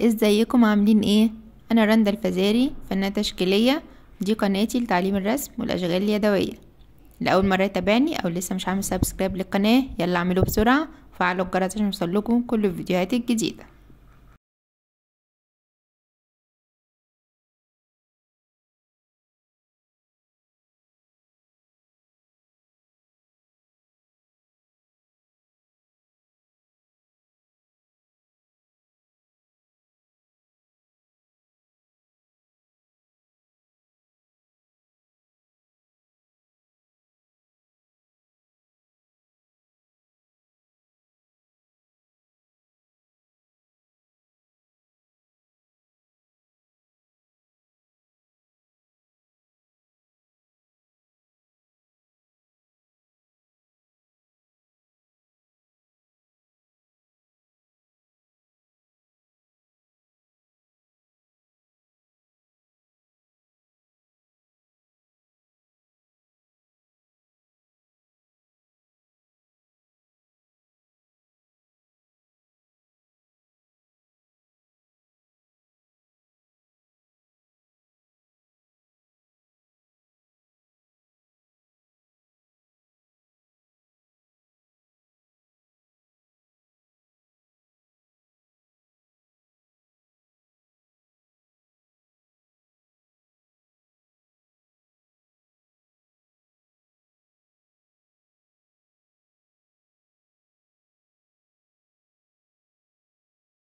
ازيكم عاملين ايه؟ انا رندا الفزاري، فنانة تشكيلية، دي قناتي لتعليم الرسم والاشغال اليدوية. لأول مرة تابعني او لسه مش عامل سبسكرايب للقناة، يلا اعملوا بسرعة وفعلوا الجرس عشان يوصلكم كل الفيديوهات الجديدة.